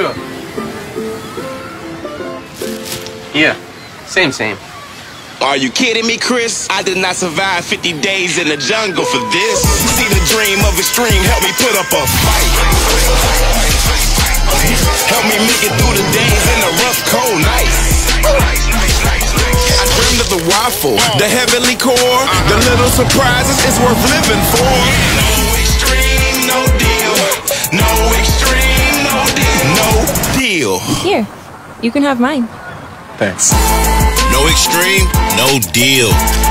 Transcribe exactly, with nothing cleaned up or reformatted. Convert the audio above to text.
sure. Yeah, same, same. Are you kidding me, Chris? I did not survive fifty days in the jungle for this. See the dream of extreme, help me put up a fight. Help me make it through the days in the rough, cold nights. I dreamed of the waffle, the heavenly core, the little surprises it's worth living for. No extreme, no deal. No extreme, no deal. No deal. Here, you can have mine. Thanks. No extreme, no deal.